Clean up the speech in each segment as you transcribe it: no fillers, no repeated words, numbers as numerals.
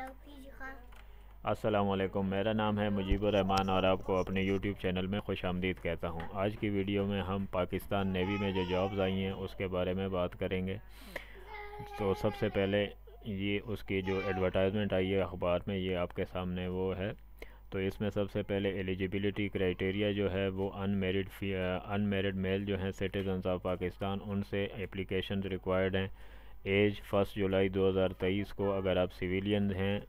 अस्सलामुअलैकुम, मेरा नाम है मुजीब रहमान और आपको अपने यूट्यूब चैनल में खुशामदीद कहता हूं। आज की वीडियो में हम पाकिस्तान नेवी में जो जॉब्स आई हैं उसके बारे में बात करेंगे। तो सबसे पहले ये उसकी जो एडवर्टाइजमेंट आई है अखबार में, ये आपके सामने वो है। तो इसमें सबसे पहले एलिजिबिलिटी क्राइटेरिया जो है वो अनमेरिड मेल जो हैं सिटीजन्स ऑफ पाकिस्तान, उनसे एप्लीकेशन रिक्वायर्ड हैं। एज 1 जुलाई 2023 को अगर आप सिविलियन हैं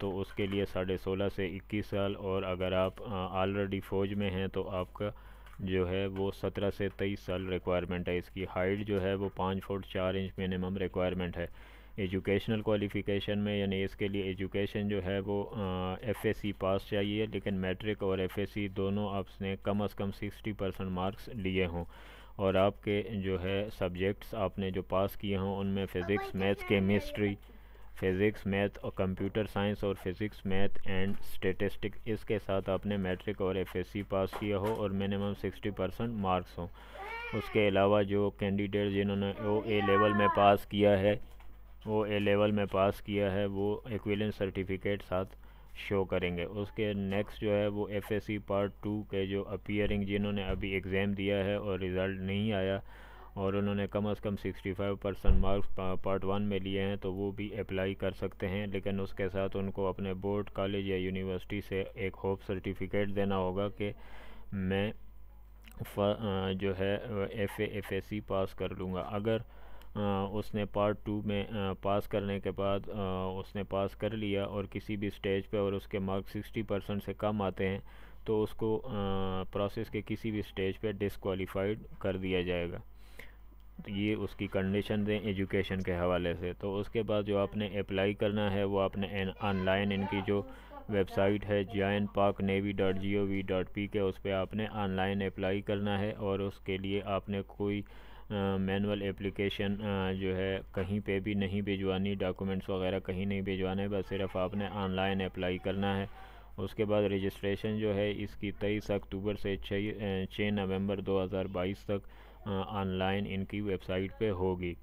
तो उसके लिए 16.5 से 21 साल, और अगर आप ऑलरेडी फ़ौज में हैं तो आपका जो है वो 17 से 23 साल रिक्वायरमेंट है। इसकी हाइट जो है वो 5 फुट 4 इंच मिनिमम रिक्वायरमेंट है। एजुकेशनल क्वालिफ़िकेशन में यानी इसके लिए एजुकेशन जो है वो FSC पास चाहिए, लेकिन मैट्रिक और FSC दोनों आपने कम अज़ कम 60% मार्क्स लिए हों, और आपके जो है सब्जेक्ट्स आपने जो पास किए हों उनमें physics, maths, chemistry, physics, math और कंप्यूटर साइंस और फ़िज़िक्स, मैथ एंड स्टेटिस्टिक, इसके साथ आपने मैट्रिक और FSC पास किया हो और मिनिमम 60% मार्क्स हों। उसके अलावा जो कैंडिडेट जिन्होंने ओ ए लेवल में पास किया है वो एक्विलेंस सर्टिफिकेट साथ शो करेंगे। उसके नेक्स्ट जो है वो FSC पार्ट 2 के जो अपीयरिंग जिन्होंने अभी एग्ज़ाम दिया है और रिज़ल्ट नहीं आया और उन्होंने कम अज़ कम 65% मार्क्स पार्ट 1 में लिए हैं, तो वो भी अप्लाई कर सकते हैं, लेकिन उसके साथ उनको अपने बोर्ड, कॉलेज या यूनिवर्सिटी से एक होप सर्टिफिकेट देना होगा कि मैं जो है FSC पास कर लूँगा। अगर उसने पार्ट 2 में पास करने के बाद उसने पास कर लिया और किसी भी स्टेज पे और उसके मार्क्स 60% से कम आते हैं तो उसको प्रोसेस के किसी भी स्टेज पे डिसक्वालीफाइड कर दिया जाएगा। ये उसकी कंडीशन दें एजुकेशन के हवाले से। तो उसके बाद जो आपने अप्लाई करना है वो आपने ऑनलाइन, इनकी जो वेबसाइट है joinpaknavy.gov.pk, उस पर आपने ऑनलाइन अप्लाई करना है, और उसके लिए आपने कोई मैनुअल एप्लीकेशन जो है कहीं पे भी नहीं भिजवानी, डॉक्यूमेंट्स वगैरह कहीं नहीं भिजवाने, बस सिर्फ आपने ऑनलाइन अप्लाई करना है। उसके बाद रजिस्ट्रेशन जो है इसकी 23 अक्टूबर से 6 नवंबर 2022 तक ऑनलाइन इनकी वेबसाइट पे होगी।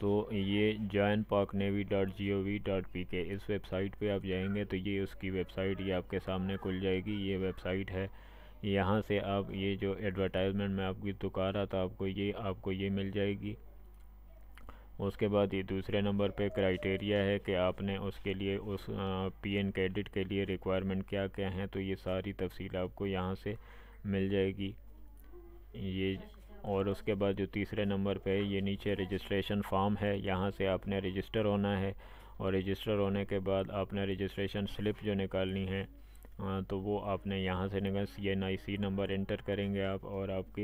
तो ये joinpaknavy.gov.pk इस वेबसाइट पे आप जाएंगे तो ये उसकी वेबसाइट ये आपके सामने खुल जाएगी। ये वेबसाइट है, यहाँ से आप ये जो एडवर्टाइजमेंट में आपकी दुकारा था आपको ये मिल जाएगी। उसके बाद ये दूसरे नंबर पे क्राइटेरिया है कि आपने उसके लिए उस PN कैडिट के लिए रिक्वायरमेंट क्या क्या हैं, तो ये सारी तफसील आपको यहाँ से मिल जाएगी ये। और उसके बाद जो तीसरे नंबर पे ये नीचे रजिस्ट्रेशन फॉर्म है, यहाँ से आपने रजिस्टर होना है, और रजिस्टर होने के बाद आपने रजिस्ट्रेशन स्लिप जो निकालनी है तो वो आपने यहाँ से निकाल CNIC नंबर इंटर करेंगे आप और आपकी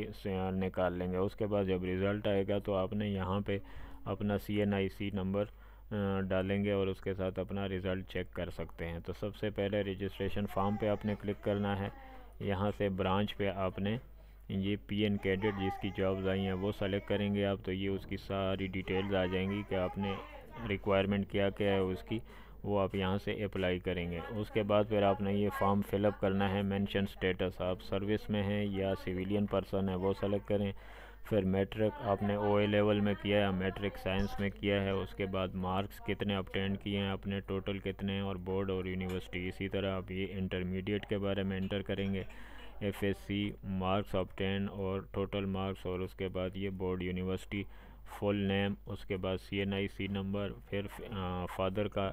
निकाल लेंगे। उसके बाद जब रिज़ल्ट आएगा तो आपने यहाँ पे अपना CNIC नंबर डालेंगे और उसके साथ अपना रिज़ल्ट चेक कर सकते हैं। तो सबसे पहले रजिस्ट्रेशन फॉर्म पे आपने क्लिक करना है, यहाँ से ब्रांच पे आपने ये PN कैडिट जिसकी जॉब्स आई हैं वो सेलेक्ट करेंगे आप, तो ये उसकी सारी डिटेल्स आ जाएंगी कि आपने रिक्वायरमेंट क्या क्या है उसकी, वो आप यहाँ से अप्लाई करेंगे। उसके बाद फिर आपने ये फॉर्म फिलअप करना है। मेंशन स्टेटस आप सर्विस में हैं या सिविलियन पर्सन है वो सेलेक्ट करें, फिर मैट्रिक आपने OA लेवल में किया है, मैट्रिक साइंस में किया है, उसके बाद मार्क्स कितने ऑब्टेन किए हैं आपने, टोटल कितने हैं, और बोर्ड और यूनिवर्सिटी। इसी तरह आप ये इंटरमीडिएट के बारे में इंटर करेंगे, FSC, मार्क्स ऑब्टेन और टोटल मार्क्स, और उसके बाद ये बोर्ड, यूनिवर्सिटी, फुल नेम, उसके बाद CNIC नंबर, फिर फादर का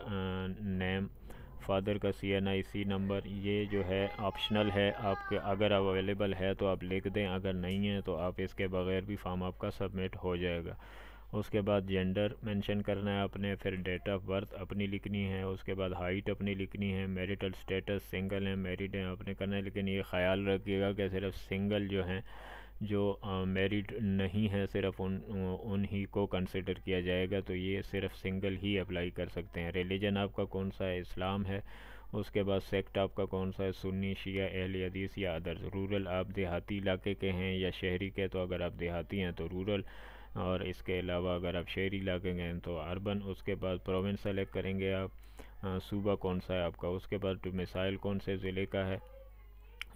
नेम, फादर का CNIC नंबर। ये जो है ऑप्शनल है आपके, अगर आप अवेलेबल है तो आप लिख दें, अगर नहीं है तो आप इसके बग़ैर भी फॉर्म आपका सबमिट हो जाएगा। उसके बाद जेंडर मेंशन करना है आपने, फिर डेट ऑफ बर्थ अपनी लिखनी है, उसके बाद हाइट अपनी लिखनी है, मैरिटल स्टेटस सिंगल है मैरिड है आपने करना है, लेकिन ये ख्याल रखिएगा कि सिर्फ सिंगल जो हैं, जो मैरिड नहीं है, सिर्फ उन्हीं को कंसिडर किया जाएगा, तो ये सिर्फ सिंगल ही अप्लाई कर सकते हैं। रिलीजन आपका कौन सा है, इस्लाम है। उसके बाद सेक्ट आपका कौन सा है, सुन्नी, शिया, अहले हदीस या अदर्स। रूरल आप देहाती इलाके के हैं या शहरी के, तो अगर आप देहाती हैं तो रूरल, और इसके अलावा अगर आप शहरी इलाके के हैं तो अर्बन। उसके बाद प्रोविंस सेलेक्ट करेंगे आप, सूबा कौन सा है आपका, उसके बाद मिसाइल कौन से ज़िले का है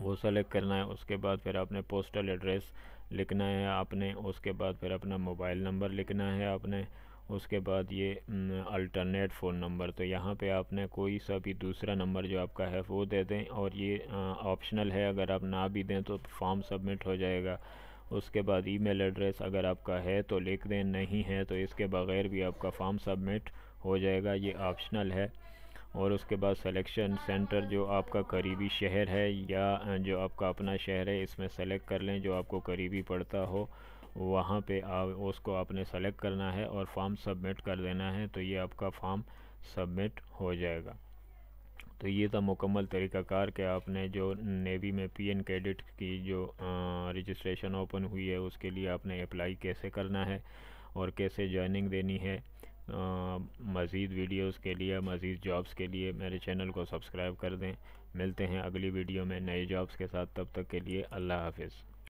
वो सेलेक्ट करना है। उसके बाद फिर आपने पोस्टल एड्रेस लिखना है आपने, उसके बाद फिर अपना मोबाइल नंबर लिखना है आपने, उसके बाद ये अल्टरनेट फ़ोन नंबर, तो यहाँ पे आपने कोई सा भी दूसरा नंबर जो आपका है वो दे दें, और ये ऑप्शनल है, अगर आप ना भी दें तो फॉर्म सबमिट हो जाएगा। उसके बाद ईमेल एड्रेस अगर आपका है तो लिख दें, नहीं है तो इसके बग़ैर भी आपका फॉर्म सबमिट हो जाएगा, ये ऑप्शनल है। और उसके बाद सिलेक्शन सेंटर, जो आपका करीबी शहर है या जो आपका अपना शहर है इसमें सेलेक्ट कर लें, जो आपको करीबी पड़ता हो वहाँ पे उसको आपने सेलेक्ट करना है और फॉर्म सबमिट कर देना है, तो ये आपका फॉर्म सबमिट हो जाएगा। तो ये था मुकम्मल तरीक़ाकार कि आपने जो नेवी में पीएन कैडिट की जो रजिस्ट्रेशन ओपन हुई है उसके लिए आपने अप्लाई कैसे करना है और कैसे जॉइनिंग देनी है। मज़ीद वीडियोस के लिए, मज़ीद जॉब्स के लिए मेरे चैनल को सब्सक्राइब कर दें। मिलते हैं अगली वीडियो में नए जॉब्स के साथ, तब तक के लिए अल्लाह हाफ़िज़।